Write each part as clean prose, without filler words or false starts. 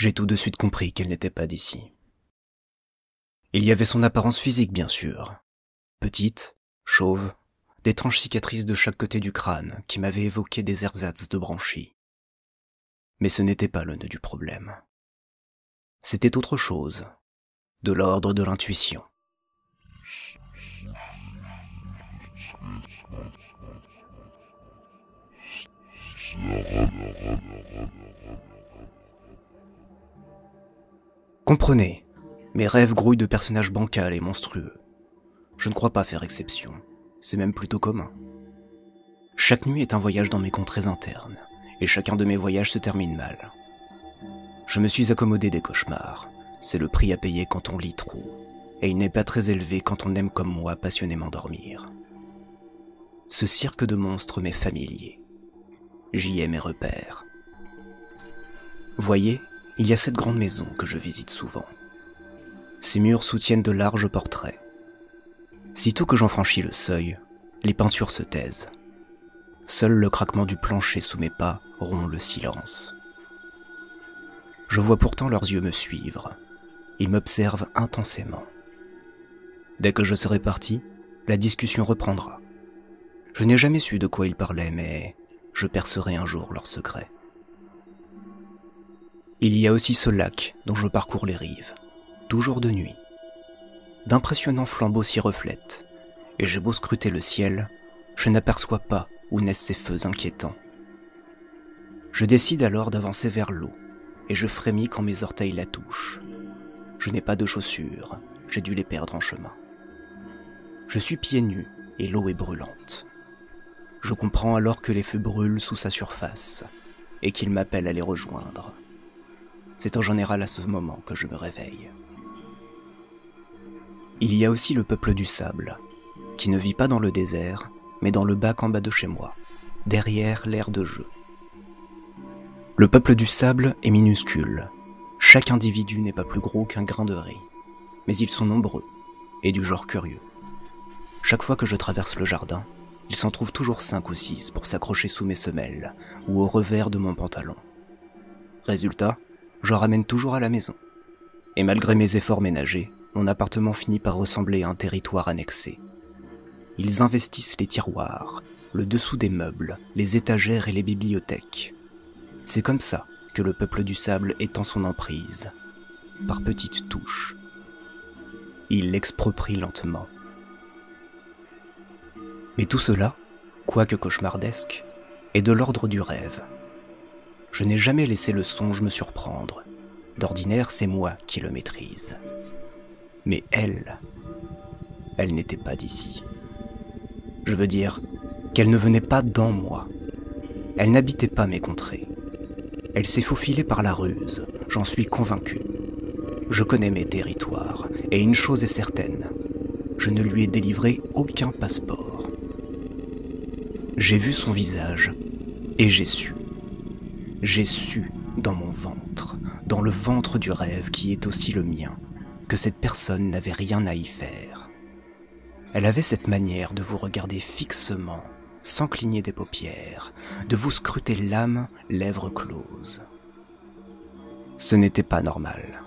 j'ai tout de suite compris qu'elle n'était pas d'ici. Il y avait son apparence physique, bien sûr. Petite, chauve, d'étranges cicatrices de chaque côté du crâne qui m'avaient évoqué des ersatz de branchies. Mais ce n'était pas le nœud du problème. C'était autre chose, de l'ordre de l'intuition. Comprenez, mes rêves grouillent de personnages bancals et monstrueux. Je ne crois pas faire exception, c'est même plutôt commun. Chaque nuit est un voyage dans mes contrées internes, et chacun de mes voyages se termine mal. Je me suis accommodé des cauchemars, c'est le prix à payer quand on lit trop, et il n'est pas très élevé quand on aime comme moi passionnément dormir. Ce cirque de monstres m'est familier. J'y ai mes repères. Voyez, il y a cette grande maison que je visite souvent. Ses murs soutiennent de larges portraits. Sitôt que j'en franchis le seuil, les peintures se taisent. Seul le craquement du plancher sous mes pas rompt le silence. Je vois pourtant leurs yeux me suivre. Ils m'observent intensément. Dès que je serai parti, la discussion reprendra. Je n'ai jamais su de quoi ils parlaient, mais je percerai un jour leurs secrets. Il y a aussi ce lac dont je parcours les rives, toujours de nuit. D'impressionnants flambeaux s'y reflètent, et j'ai beau scruter le ciel, je n'aperçois pas où naissent ces feux inquiétants. Je décide alors d'avancer vers l'eau, et je frémis quand mes orteils la touchent. Je n'ai pas de chaussures, j'ai dû les perdre en chemin. Je suis pieds nus, et l'eau est brûlante. Je comprends alors que les feux brûlent sous sa surface, et qu'ils m'appellent à les rejoindre. C'est en général à ce moment que je me réveille. Il y a aussi le peuple du sable, qui ne vit pas dans le désert, mais dans le bac en bas de chez moi, derrière l'aire de jeu. Le peuple du sable est minuscule. Chaque individu n'est pas plus gros qu'un grain de riz. Mais ils sont nombreux, et du genre curieux. Chaque fois que je traverse le jardin, il s'en trouve toujours 5 ou 6 pour s'accrocher sous mes semelles, ou au revers de mon pantalon. Résultat, j'en ramène toujours à la maison. Et malgré mes efforts ménagers, mon appartement finit par ressembler à un territoire annexé. Ils investissent les tiroirs, le dessous des meubles, les étagères et les bibliothèques. C'est comme ça que le peuple du sable étend son emprise, par petites touches. Il l'exproprie lentement. Mais tout cela, quoique cauchemardesque, est de l'ordre du rêve. Je n'ai jamais laissé le songe me surprendre. D'ordinaire, c'est moi qui le maîtrise. Mais elle n'était pas d'ici. Je veux dire qu'elle ne venait pas dans moi. Elle n'habitait pas mes contrées. Elle s'est faufilée par la ruse, j'en suis convaincu. Je connais mes territoires, et une chose est certaine, je ne lui ai délivré aucun passeport. J'ai vu son visage, et j'ai su. J'ai su dans mon ventre, dans le ventre du rêve qui est aussi le mien, que cette personne n'avait rien à y faire. Elle avait cette manière de vous regarder fixement, sans cligner des paupières, de vous scruter l'âme, lèvres closes. Ce n'était pas normal.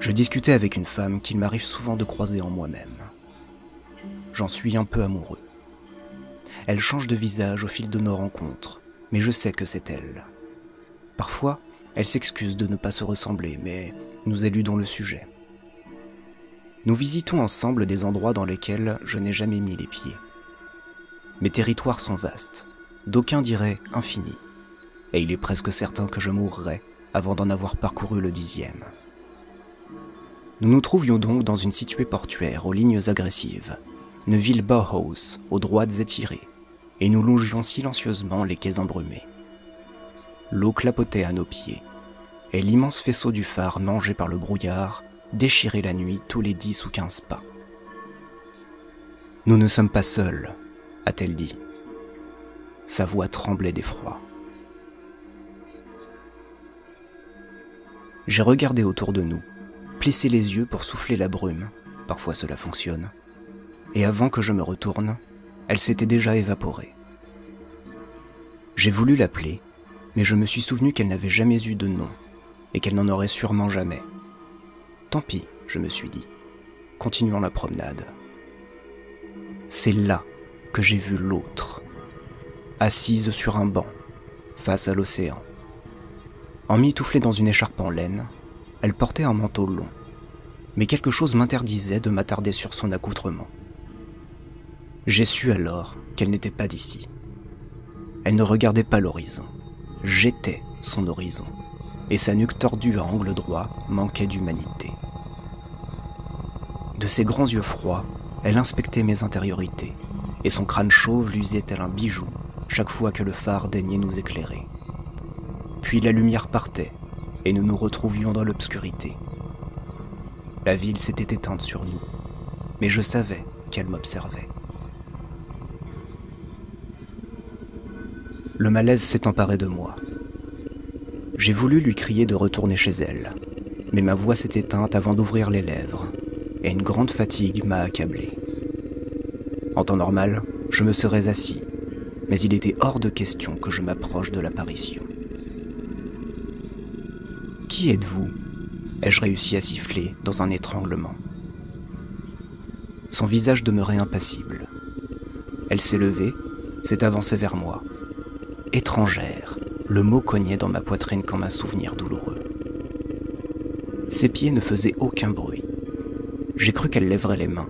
Je discutais avec une femme qu'il m'arrive souvent de croiser en moi-même. J'en suis un peu amoureux. Elle change de visage au fil de nos rencontres, mais je sais que c'est elle. Parfois, elle s'excuse de ne pas se ressembler, mais nous éludons le sujet. Nous visitons ensemble des endroits dans lesquels je n'ai jamais mis les pieds. Mes territoires sont vastes, d'aucuns diraient infinis, et il est presque certain que je mourrai avant d'en avoir parcouru le 10e. Nous nous trouvions donc dans une située portuaire aux lignes agressives, une ville Bauhaus aux droites étirées, et nous longions silencieusement les quais embrumés. L'eau clapotait à nos pieds, et l'immense faisceau du phare mangé par le brouillard déchirait la nuit tous les 10 ou 15 pas. « Nous ne sommes pas seuls », a-t-elle dit. Sa voix tremblait d'effroi. J'ai regardé autour de nous, plissé les yeux pour souffler la brume, parfois cela fonctionne, et avant que je me retourne, elle s'était déjà évaporée. J'ai voulu l'appeler, mais je me suis souvenu qu'elle n'avait jamais eu de nom, et qu'elle n'en aurait sûrement jamais. Tant pis, je me suis dit, continuant la promenade. C'est là que j'ai vu l'autre, assise sur un banc, face à l'océan. Emmitouflée dans une écharpe en laine, elle portait un manteau long, mais quelque chose m'interdisait de m'attarder sur son accoutrement. J'ai su alors qu'elle n'était pas d'ici. Elle ne regardait pas l'horizon. J'étais son horizon, et sa nuque tordue à angle droit manquait d'humanité. De ses grands yeux froids, elle inspectait mes intériorités, et son crâne chauve luisait tel un bijou chaque fois que le phare daignait nous éclairer. Puis la lumière partait, et nous nous retrouvions dans l'obscurité. La ville s'était éteinte sur nous, mais je savais qu'elle m'observait. Le malaise s'est emparé de moi. J'ai voulu lui crier de retourner chez elle, mais ma voix s'est éteinte avant d'ouvrir les lèvres, et une grande fatigue m'a accablé. En temps normal, je me serais assis, mais il était hors de question que je m'approche de l'apparition. « Qui êtes-vous » ai-je réussi à siffler dans un étranglement. Son visage demeurait impassible. Elle s'est levée, s'est avancée vers moi. « Étrangère », le mot cognait dans ma poitrine comme un souvenir douloureux. Ses pieds ne faisaient aucun bruit. J'ai cru qu'elle lèverait les mains.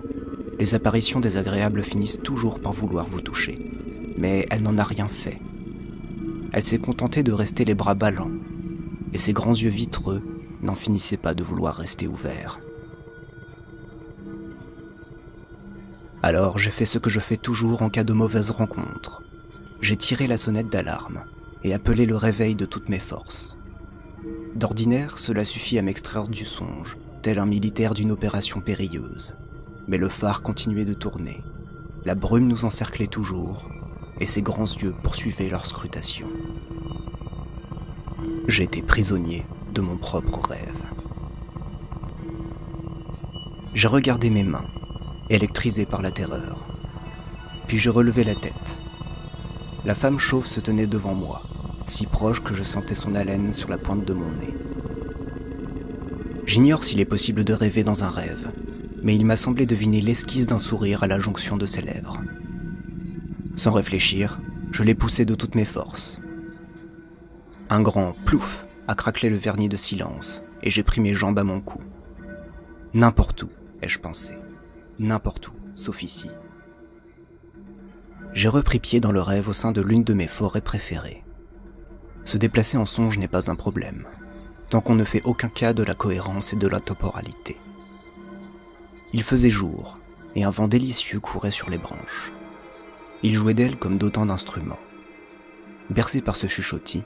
Les apparitions désagréables finissent toujours par vouloir vous toucher. Mais elle n'en a rien fait. Elle s'est contentée de rester les bras ballants, et ses grands yeux vitreux n'en finissaient pas de vouloir rester ouverts. Alors j'ai fait ce que je fais toujours en cas de mauvaise rencontre. J'ai tiré la sonnette d'alarme et appelé le réveil de toutes mes forces. D'ordinaire, cela suffit à m'extraire du songe, tel un militaire d'une opération périlleuse. Mais le phare continuait de tourner, la brume nous encerclait toujours, et ses grands yeux poursuivaient leur scrutation. J'étais prisonnier de mon propre rêve. J'ai regardé mes mains, électrisées par la terreur. Puis j'ai relevé la tête. La femme chauve se tenait devant moi, si proche que je sentais son haleine sur la pointe de mon nez. J'ignore s'il est possible de rêver dans un rêve, mais il m'a semblé deviner l'esquisse d'un sourire à la jonction de ses lèvres. Sans réfléchir, je l'ai poussé de toutes mes forces. Un grand « plouf » a craquelé le vernis de silence, et j'ai pris mes jambes à mon cou. N'importe où, ai-je pensé. N'importe où, sauf ici. J'ai repris pied dans le rêve au sein de l'une de mes forêts préférées. Se déplacer en songe n'est pas un problème, tant qu'on ne fait aucun cas de la cohérence et de la temporalité. Il faisait jour, et un vent délicieux courait sur les branches. Il jouait d'elles comme d'autant d'instruments. Bercé par ce chuchotis,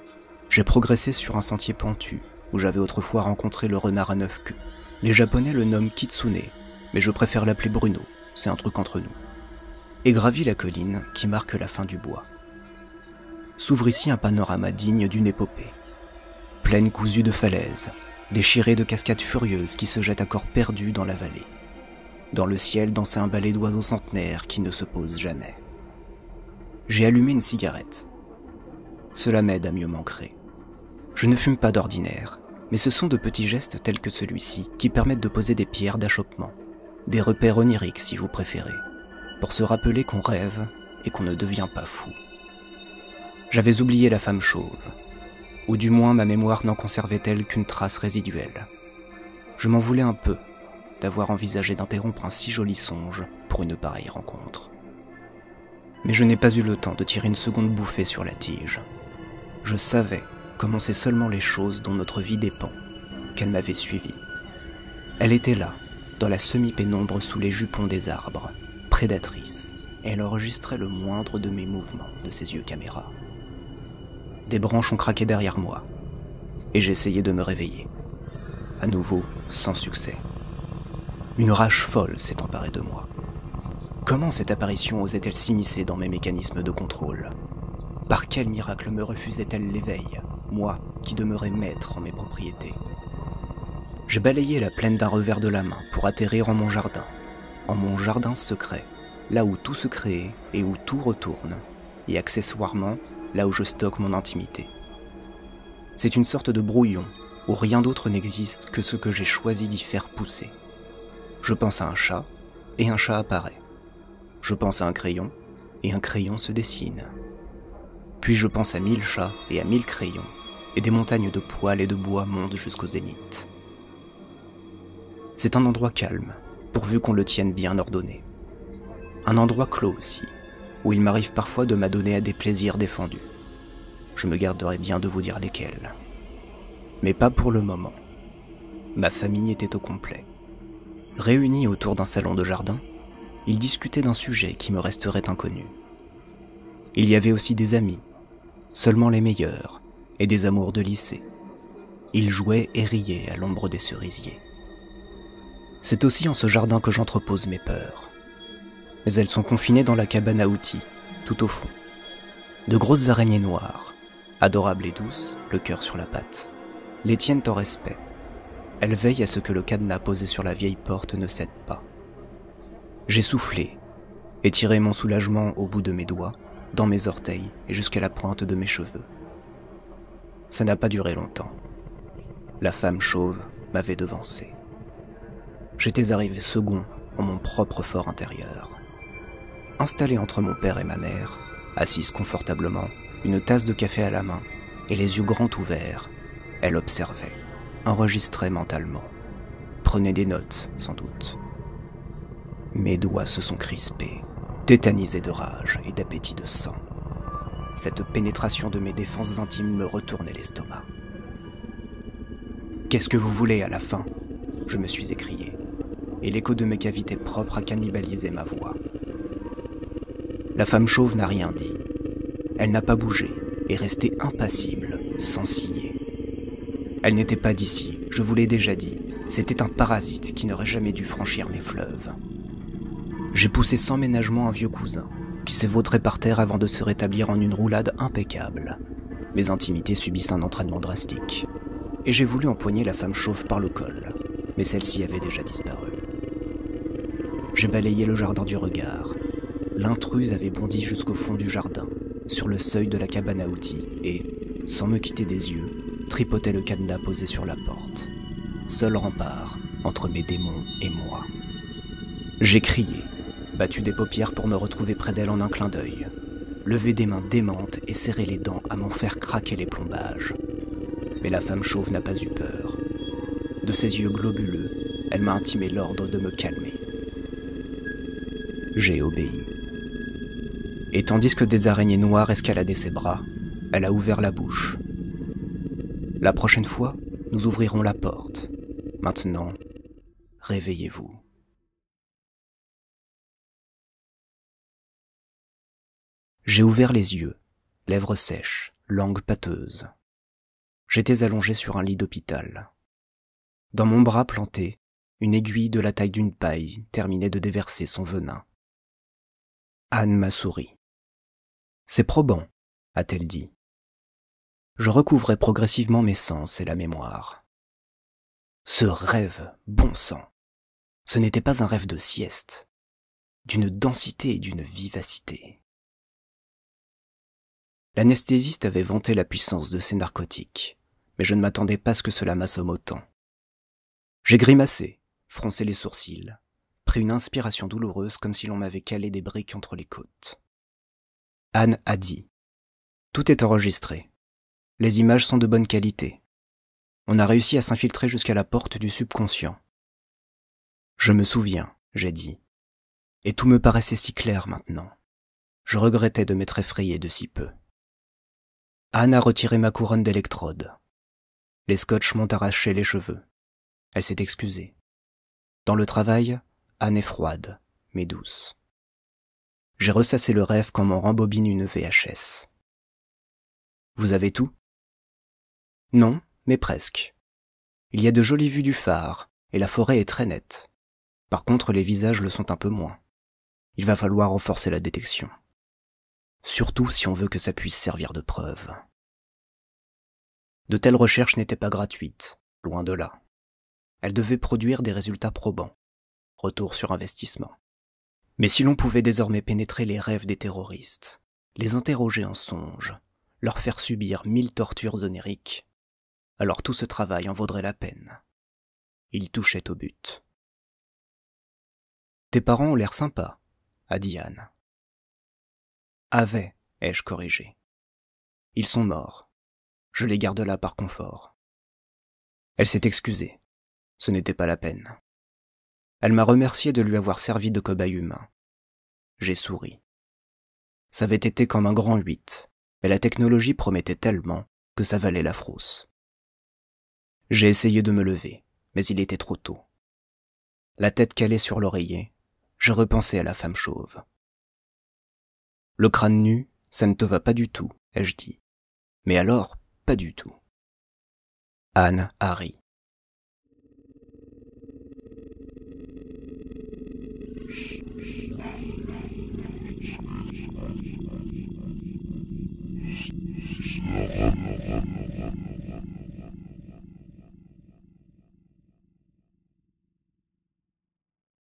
j'ai progressé sur un sentier pentu, où j'avais autrefois rencontré le renard à 9 queues. Les Japonais le nomment Kitsune, mais je préfère l'appeler Bruno, c'est un truc entre nous. Et gravis la colline qui marque la fin du bois. S'ouvre ici un panorama digne d'une épopée. Plaine cousue de falaises, déchirée de cascades furieuses qui se jettent à corps perdu dans la vallée. Dans le ciel dansait un ballet d'oiseaux centenaires qui ne se pose jamais. J'ai allumé une cigarette. Cela m'aide à mieux m'ancrer. Je ne fume pas d'ordinaire, mais ce sont de petits gestes tels que celui-ci qui permettent de poser des pierres d'achoppement, des repères oniriques si vous préférez, pour se rappeler qu'on rêve et qu'on ne devient pas fou. J'avais oublié la femme chauve, ou du moins ma mémoire n'en conservait-elle qu'une trace résiduelle. Je m'en voulais un peu d'avoir envisagé d'interrompre un si joli songe pour une pareille rencontre. Mais je n'ai pas eu le temps de tirer une seconde bouffée sur la tige. Je savais comment c'est seulement les choses dont notre vie dépend, qu'elle m'avait suivie. Elle était là, dans la semi-pénombre sous les jupons des arbres, prédatrice, et elle enregistrait le moindre de mes mouvements de ses yeux caméra. Des branches ont craqué derrière moi, et j'ai essayé de me réveiller. À nouveau, sans succès. Une rage folle s'est emparée de moi. Comment cette apparition osait-elle s'immiscer dans mes mécanismes de contrôle? Par quel miracle me refusait-elle l'éveil, moi qui demeurais maître en mes propriétés? J'ai balayé la plaine d'un revers de la main pour atterrir en mon jardin secret, là où tout se crée et où tout retourne, et accessoirement, là où je stocke mon intimité. C'est une sorte de brouillon où rien d'autre n'existe que ce que j'ai choisi d'y faire pousser. Je pense à un chat, et un chat apparaît. Je pense à un crayon, et un crayon se dessine. Puis je pense à 1000 chats et à 1000 crayons, et des montagnes de poils et de bois montent jusqu'au zénith. C'est un endroit calme, pourvu qu'on le tienne bien ordonné. Un endroit clos aussi, où il m'arrive parfois de m'adonner à des plaisirs défendus. Je me garderai bien de vous dire lesquels. Mais pas pour le moment. Ma famille était au complet. Réunis autour d'un salon de jardin, ils discutaient d'un sujet qui me resterait inconnu. Il y avait aussi des amis, seulement les meilleurs, et des amours de lycée. Ils jouaient et riaient à l'ombre des cerisiers. C'est aussi en ce jardin que j'entrepose mes peurs. Mais elles sont confinées dans la cabane à outils, tout au fond. De grosses araignées noires, adorables et douces, le cœur sur la patte, les tiennent en respect. Elles veillent à ce que le cadenas posé sur la vieille porte ne cède pas. J'ai soufflé, et tiré mon soulagement au bout de mes doigts, dans mes orteils et jusqu'à la pointe de mes cheveux. Ça n'a pas duré longtemps. La femme chauve m'avait devancé. J'étais arrivé second en mon propre fort intérieur. Installé entre mon père et ma mère, assise confortablement, une tasse de café à la main et les yeux grands ouverts, elle observait, enregistrait mentalement, prenait des notes sans doute. Mes doigts se sont crispés, tétanisés de rage et d'appétit de sang. Cette pénétration de mes défenses intimes me retournait l'estomac. « Qu'est-ce que vous voulez à la fin ?» je me suis écrié, et l'écho de mes cavités propres a cannibalisé ma voix. La femme chauve n'a rien dit. Elle n'a pas bougé et restait impassible, sans ciller. Elle n'était pas d'ici, je vous l'ai déjà dit. C'était un parasite qui n'aurait jamais dû franchir mes fleuves. J'ai poussé sans ménagement un vieux cousin, qui s'est vautré par terre avant de se rétablir en une roulade impeccable. Mes intimités subissent un entraînement drastique. Et j'ai voulu empoigner la femme chauve par le col. Mais celle-ci avait déjà disparu. J'ai balayé le jardin du regard. L'intruse avait bondi jusqu'au fond du jardin, sur le seuil de la cabane à outils, et, sans me quitter des yeux, tripotait le cadenas posé sur la porte. Seul rempart entre mes démons et moi. J'ai crié, battu des paupières pour me retrouver près d'elle en un clin d'œil, levé des mains démentes et serré les dents à m'en faire craquer les plombages. Mais la femme chauve n'a pas eu peur. De ses yeux globuleux, elle m'a intimé l'ordre de me calmer. J'ai obéi. Et tandis que des araignées noires escaladaient ses bras, elle a ouvert la bouche. La prochaine fois, nous ouvrirons la porte. Maintenant, réveillez-vous. J'ai ouvert les yeux, lèvres sèches, langue pâteuse. J'étais allongé sur un lit d'hôpital. Dans mon bras planté, une aiguille de la taille d'une paille terminait de déverser son venin. Anne m'a souri. « C'est probant », a-t-elle dit. Je recouvrais progressivement mes sens et la mémoire. Ce rêve, bon sang, ce n'était pas un rêve de sieste, d'une densité et d'une vivacité. L'anesthésiste avait vanté la puissance de ces narcotiques, mais je ne m'attendais pas à ce que cela m'assomme autant. J'ai grimacé, froncé les sourcils, pris une inspiration douloureuse comme si l'on m'avait calé des briques entre les côtes. Anne a dit « Tout est enregistré. Les images sont de bonne qualité. On a réussi à s'infiltrer jusqu'à la porte du subconscient. »« Je me souviens, » j'ai dit. Et tout me paraissait si clair maintenant. Je regrettais de m'être effrayé de si peu. Anne a retiré ma couronne d'électrode. Les scotchs m'ont arraché les cheveux. Elle s'est excusée. Dans le travail, Anne est froide, mais douce. J'ai ressassé le rêve comme on rembobine une VHS. Vous avez tout ? Non, mais presque. Il y a de jolies vues du phare, et la forêt est très nette. Par contre, les visages le sont un peu moins. Il va falloir renforcer la détection. Surtout si on veut que ça puisse servir de preuve. De telles recherches n'étaient pas gratuites, loin de là. Elle devait produire des résultats probants. Retour sur investissement. Mais si l'on pouvait désormais pénétrer les rêves des terroristes, les interroger en songe, leur faire subir 1000 tortures oniriques, alors tout ce travail en vaudrait la peine. Il touchait au but. « Tes parents ont l'air sympas, » a dit Anne. « Avaient, ai-je corrigé. Ils sont morts. Je les garde là par confort. » Elle s'est excusée. Ce n'était pas la peine. Elle m'a remercié de lui avoir servi de cobaye humain. J'ai souri. Ça avait été comme un grand 8, mais la technologie promettait tellement que ça valait la frousse. J'ai essayé de me lever, mais il était trop tôt. La tête calée sur l'oreiller, je repensais à la femme chauve. Le crâne nu, ça ne te va pas du tout, ai-je dit. Mais alors, pas du tout. Anne a ri.